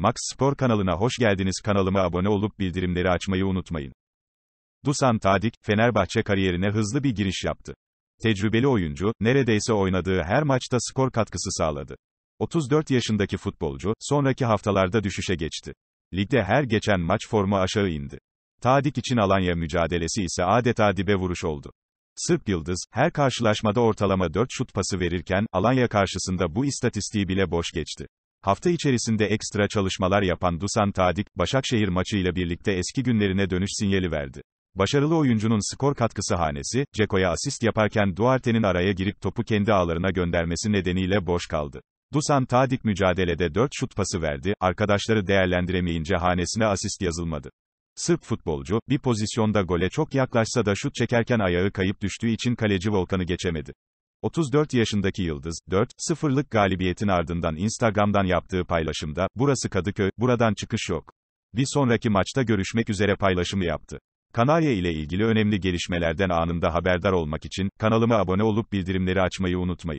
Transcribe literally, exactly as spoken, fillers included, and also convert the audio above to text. Max Spor kanalına hoş geldiniz. Kanalıma abone olup bildirimleri açmayı unutmayın. Dusan Tadic, Fenerbahçe kariyerine hızlı bir giriş yaptı. Tecrübeli oyuncu, neredeyse oynadığı her maçta skor katkısı sağladı. otuz dört yaşındaki futbolcu, sonraki haftalarda düşüşe geçti. Ligde her geçen maç formu aşağı indi. Tadic için Alanya mücadelesi ise adeta dibe vuruş oldu. Sırp Yıldız, her karşılaşmada ortalama dört şut pası verirken, Alanya karşısında bu istatistiği bile boş geçti. Hafta içerisinde ekstra çalışmalar yapan Dusan Tadic, Başakşehir maçıyla birlikte eski günlerine dönüş sinyali verdi. Başarılı oyuncunun skor katkısı hanesi, Ceko'ya asist yaparken Duarte'nin araya girip topu kendi ağlarına göndermesi nedeniyle boş kaldı. Dusan Tadic mücadelede dört şut pası verdi, arkadaşları değerlendiremeyince hanesine asist yazılmadı. Sırp futbolcu, bir pozisyonda gole çok yaklaşsa da şut çekerken ayağı kayıp düştüğü için kaleci Volkan'ı geçemedi. otuz dört yaşındaki Yıldız, dört sıfırlık galibiyetin ardından Instagram'dan yaptığı paylaşımda, "Burası Kadıköy, buradan çıkış yok. Bir sonraki maçta görüşmek üzere" paylaşımı yaptı. Kanarya ile ilgili önemli gelişmelerden anında haberdar olmak için, kanalıma abone olup bildirimleri açmayı unutmayın.